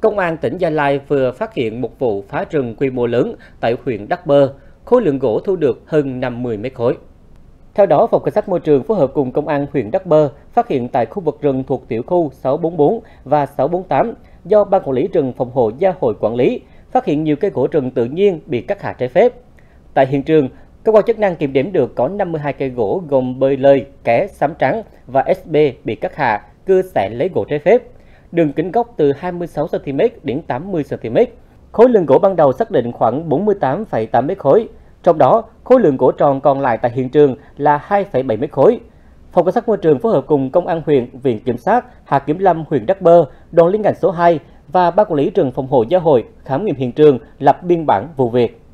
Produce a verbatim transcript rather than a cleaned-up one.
Công an tỉnh Gia Lai vừa phát hiện một vụ phá rừng quy mô lớn tại huyện Đắk Pơ, khối lượng gỗ thu được hơn năm mươi mét khối. Theo đó, Phòng Cảnh sát Môi trường phối hợp cùng Công an huyện Đắk Pơ phát hiện tại khu vực rừng thuộc tiểu khu sáu bốn bốn và sáu bốn tám do Ban quản lý rừng phòng hộ Gia Hội quản lý, phát hiện nhiều cây gỗ rừng tự nhiên bị cắt hạ trái phép. Tại hiện trường, cơ quan chức năng kiểm điểm được có năm mươi hai cây gỗ gồm bơi lơi, kẻ, xám trắng và ét bê bị cắt hạ, cưa xẻ lấy gỗ trái phép. Đường kính gốc từ hai mươi sáu xăng ti mét đến tám mươi xăng ti mét. Khối lượng gỗ ban đầu xác định khoảng bốn mươi tám phẩy tám mét khối. Trong đó, khối lượng gỗ tròn còn lại tại hiện trường là hai phẩy bảy mét khối. Phòng Cảnh sát Môi trường phối hợp cùng Công an huyện, Viện Kiểm sát, Hạt Kiểm lâm huyện Đắk Pơ, đoàn liên ngành số hai và Ban quản lý rừng phòng hộ Gia Hội khám nghiệm hiện trường, lập biên bản vụ việc.